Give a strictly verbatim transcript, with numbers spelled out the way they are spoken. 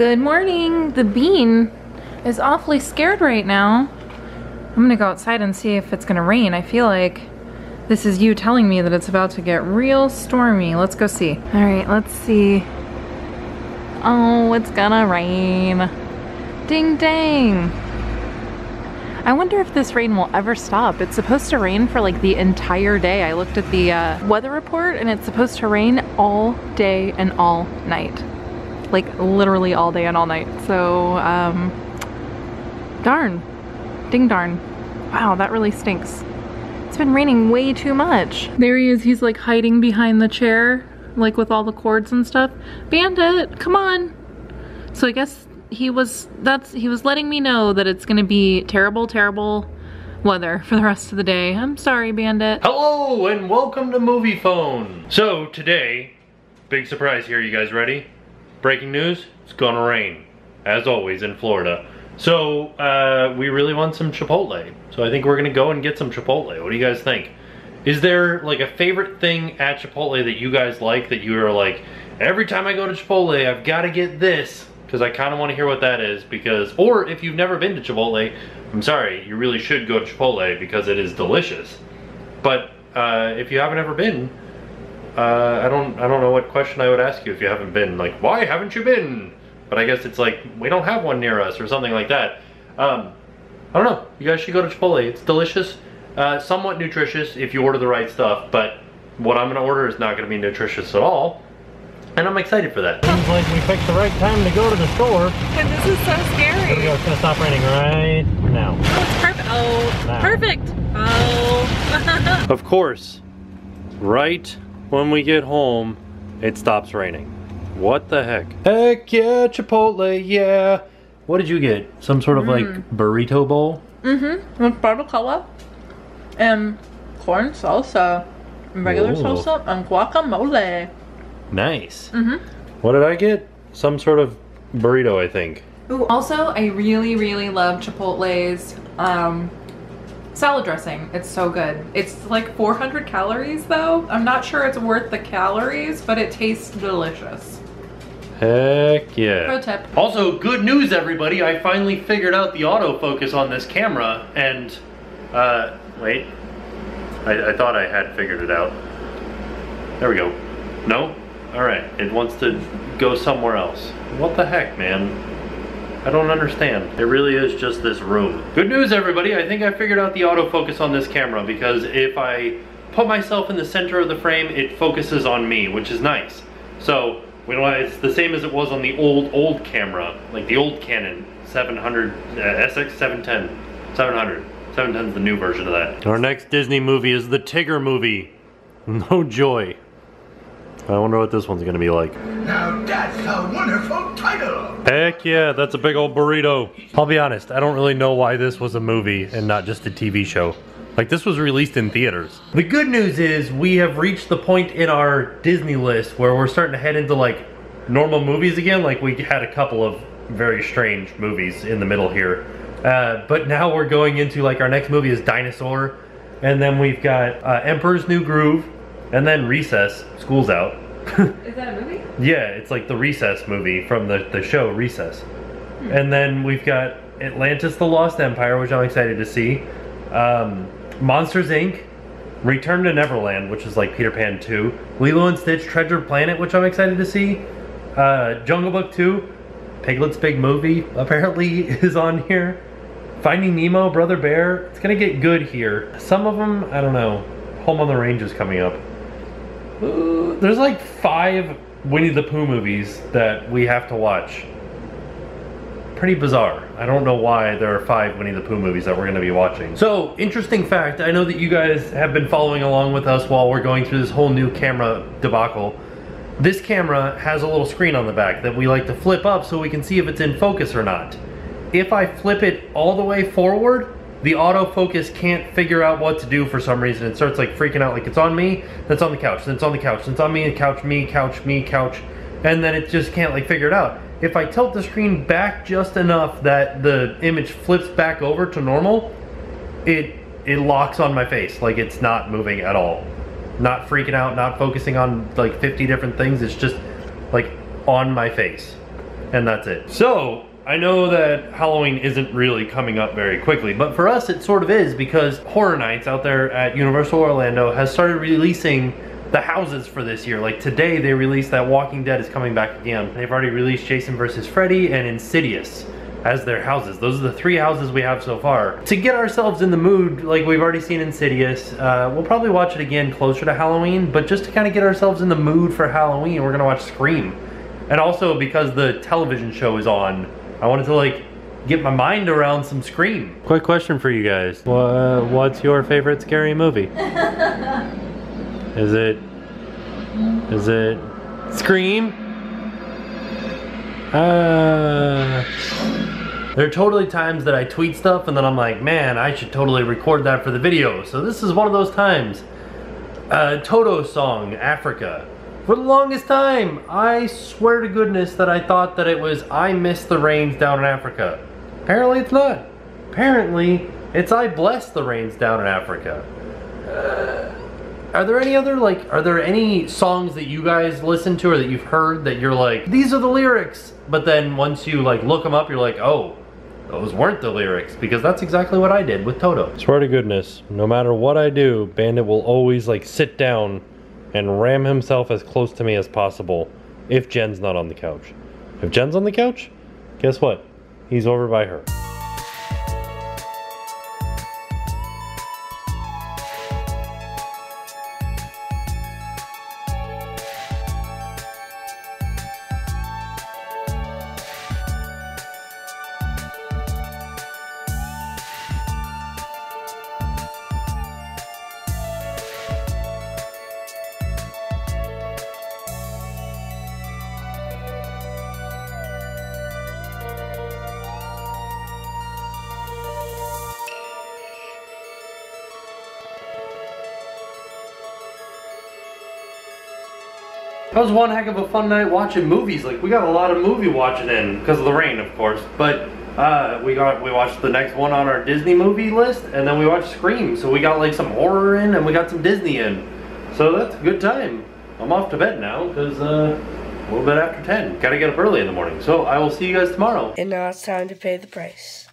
Good morning. The bean is awfully scared right now. I'm gonna go outside and see if it's gonna rain. I feel like this is you telling me that it's about to get real stormy. Let's go see. All right, let's see. Oh, it's gonna rain. Ding dang. I wonder if this rain will ever stop. It's supposed to rain for like the entire day. I looked at the uh, weather report and it's supposed to rain all day and all night. Like literally all day and all night. So, um, darn. Ding darn. Wow, that really stinks. It's been raining way too much. There he is, he's like hiding behind the chair, like with all the cords and stuff. Bandit, come on. So I guess he was, that's, he was letting me know that it's gonna be terrible, terrible weather for the rest of the day. I'm sorry, Bandit. Hello and welcome to Moviefone. So today, big surprise here, you guys ready? Breaking news, it's gonna rain, as always in Florida. So, uh, we really want some Chipotle. So I think we're gonna go and get some Chipotle. What do you guys think? Is there like a favorite thing at Chipotle that you guys like that you are like, every time I go to Chipotle, I've gotta get this? Because I kinda wanna hear what that is because, or if you've never been to Chipotle, I'm sorry, you really should go to Chipotle because it is delicious. But uh, if you haven't ever been, uh, I don't, I don't know what question I would ask you if you haven't been. Like, why haven't you been? But I guess it's like, we don't have one near us or something like that. Um, I don't know, you guys should go to Chipotle. It's delicious, uh, somewhat nutritious if you order the right stuff, but what I'm gonna order is not gonna be nutritious at all, and I'm excited for that. Sounds like we picked the right time to go to the store. But this is so scary. Here we go, it's gonna stop raining right now. Oh, it's perfect, oh, now. Perfect, oh. Of course, right when we get home, it stops raining. What the heck? Heck yeah, Chipotle, yeah. What did you get? Some sort of mm. like burrito bowl? Mm-hmm, with barbacoa and corn salsa, and regular Ooh. salsa, and guacamole. Nice. Mm-hmm. What did I get? Some sort of burrito, I think. Ooh, also, I really, really love Chipotle's um, salad dressing. It's so good. It's like four hundred calories though. I'm not sure it's worth the calories, but it tastes delicious. Heck yeah. Pro tip. Also, good news everybody, I finally figured out the autofocus on this camera and, uh, wait, I, I thought I had figured it out. There we go. No? All right, it wants to go somewhere else. What the heck, man? I don't understand. It really is just this room. Good news everybody, I think I figured out the autofocus on this camera because if I put myself in the center of the frame, it focuses on me, which is nice. So, we don't, it's the same as it was on the old, old camera, like the old Canon seven hundred, uh, S X seven ten, seven hundred. seven ten is the new version of that. Our next Disney movie is the Tigger movie. No joy. I wonder what this one's gonna be like. Now that's a wonderful title! Heck yeah, that's a big old burrito. I'll be honest, I don't really know why this was a movie and not just a T V show. Like, this was released in theaters. The good news is we have reached the point in our Disney list where we're starting to head into like normal movies again. Like, we had a couple of very strange movies in the middle here. Uh, but now we're going into like our next movie is Dinosaur. And then we've got uh, Emperor's New Groove. And then Recess. School's out. Is that a movie? Yeah, it's like the Recess movie from the, the show Recess. Hmm. And then we've got Atlantis The Lost Empire, which I'm excited to see. Um, Monsters Incorporated, Return to Neverland, which is like Peter Pan two, Lilo and Stitch, Treasure Planet, which I'm excited to see, uh, Jungle Book two, Piglet's Big Movie apparently is on here, Finding Nemo, Brother Bear. It's gonna get good here. Some of them, I don't know, Home on the Range is coming up. Uh, there's like five Winnie the Pooh movies that we have to watch. Pretty bizarre. I don't know why there are five Winnie the Pooh movies that we're gonna be watching. So, interesting fact, I know that you guys have been following along with us while we're going through this whole new camera debacle. This camera has a little screen on the back that we like to flip up so we can see if it's in focus or not. If I flip it all the way forward, the autofocus can't figure out what to do for some reason. It starts like freaking out, like it's on me, then it's on the couch, then it's on the couch, then it's on me, and couch, me, couch, me, couch, and then it just can't like figure it out. If I tilt the screen back just enough that the image flips back over to normal, it it locks on my face. Like, it's not moving at all. Not freaking out, not focusing on like fifty different things. It's just like on my face. and that's it. So I know that Halloween isn't really coming up very quickly, but for us it sort of is, because Horror Nights out there at Universal Orlando has started releasing the houses for this year. Like today they released that Walking Dead is coming back again. They've already released Jason versus Freddy and Insidious as their houses. Those are the three houses we have so far. To get ourselves in the mood, like we've already seen Insidious, uh, we'll probably watch it again closer to Halloween, but just to kind of get ourselves in the mood for Halloween, we're gonna watch Scream. And also because the television show is on, I wanted to like get my mind around some Scream. Quick question for you guys. Uh, what's your favorite scary movie? Is it, is it Scream? Uh, there are totally times that I tweet stuff and then I'm like, man, I should totally record that for the video. So this is one of those times. Uh, Toto's song, Africa. For the longest time, I swear to goodness that I thought that it was I Blessed the Rains Down in Africa. Apparently it's not. Apparently it's I Blessed the Rains Down in Africa. Uh, are there any other, like, are there any songs that you guys listen to or that you've heard that you're like, these are the lyrics, but then once you like look them up, you're like, oh, those weren't the lyrics? Because that's exactly what I did with Toto. Swear to goodness, no matter what I do, Bandit will always like sit down and ram himself as close to me as possible if Jen's not on the couch. If Jen's on the couch, guess what? He's over by her. That was one heck of a fun night watching movies. Like, we got a lot of movie watching in because of the rain, of course. But uh, we got we watched the next one on our Disney movie list, and then we watched Scream. So we got like some horror in, and we got some Disney in. So that's a good time. I'm off to bed now because uh, a little bit after ten. Gotta get up early in the morning. So I will see you guys tomorrow. And now it's time to pay the price.